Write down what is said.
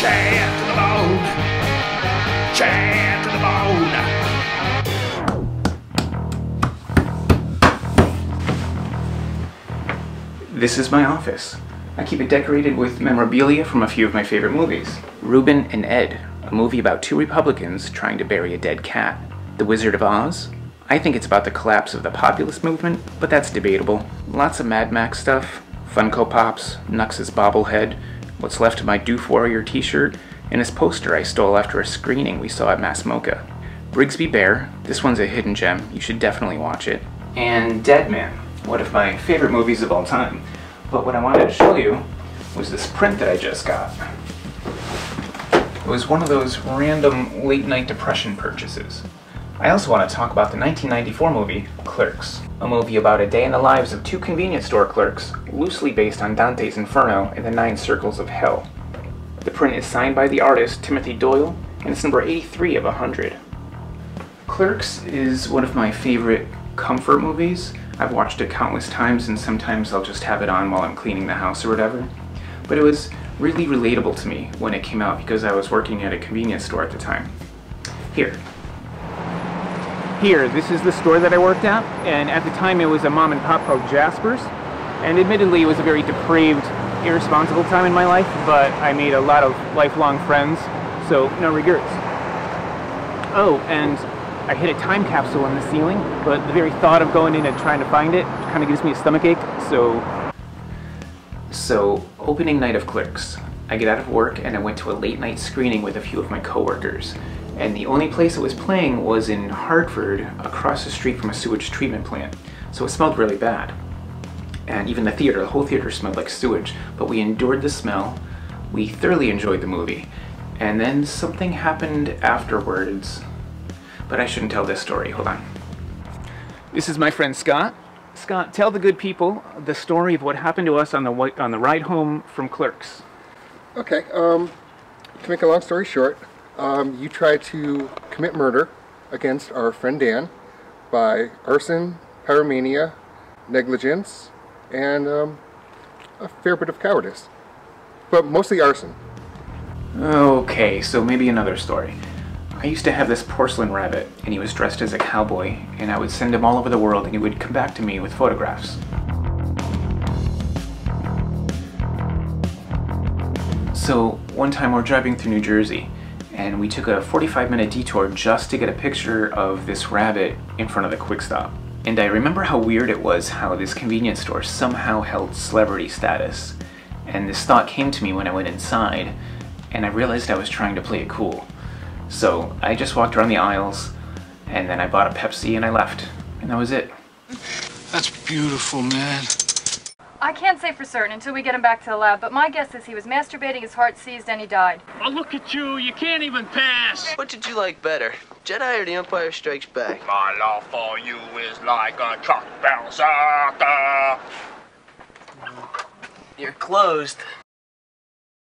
Chad to the Bone. Chad to the Bone. This is my office. I keep it decorated with memorabilia from a few of my favorite movies. Rubin and Ed, a movie about two Republicans trying to bury a dead cat. The Wizard of Oz. I think it's about the collapse of the populist movement, but that's debatable. Lots of Mad Max stuff, Funko Pops, Nux's bobblehead, what's left of my Doof Warrior t-shirt, and his poster I stole after a screening we saw at Mass MoCA. Brigsby Bear, this one's a hidden gem, you should definitely watch it. And Dead Man, one of my favorite movies of all time. But what I wanted to show you was this print that I just got. It was one of those random late night depression purchases. I also want to talk about the 1994 movie, Clerks, a movie about a day in the lives of two convenience store clerks, loosely based on Dante's Inferno and the 9 Circles of Hell. The print is signed by the artist Timothy Doyle, and it's number 83 of 100. Clerks is one of my favorite comfort movies. I've watched it countless times, and sometimes I'll just have it on while I'm cleaning the house or whatever. But it was really relatable to me when it came out because I was working at a convenience store at the time. Here, this is the store that I worked at, and at the time it was a mom and pop called Jaspers, and admittedly it was a very depraved, irresponsible time in my life, but I made a lot of lifelong friends, so no regrets. Oh, and I hit a time capsule on the ceiling, but the very thought of going in and trying to find it kind of gives me a stomachache, So, opening night of Clerks. I get out of work and I went to a late night screening with a few of my coworkers. And the only place it was playing was in Hartford, across the street from a sewage treatment plant. So it smelled really bad. And even the theater, the whole theater smelled like sewage. But we endured the smell, we thoroughly enjoyed the movie. And then something happened afterwards. But I shouldn't tell this story, hold on. This is my friend Scott. Scott, tell the good people the story of what happened to us on the ride home from Clerks. Okay, to make a long story short, you tried to commit murder against our friend Dan by arson, pyromania, negligence, and a fair bit of cowardice. But mostly arson. Okay, so maybe another story. I used to have this porcelain rabbit, and he was dressed as a cowboy, and I would send him all over the world, and he would come back to me with photographs. So one time we're driving through New Jersey, and we took a 45-minute detour just to get a picture of this rabbit in front of the Quick Stop. And I remember how weird it was how this convenience store somehow held celebrity status. And this thought came to me when I went inside, and I realized I was trying to play it cool. So I just walked around the aisles, and then I bought a Pepsi and I left. And that was it. That's beautiful, man. I can't say for certain until we get him back to the lab, but my guess is he was masturbating, his heart seized, and he died. Oh, look at you. You can't even pass. What did you like better, Jedi or The Empire Strikes Back? My love for you is like a truck bouncer. You're closed.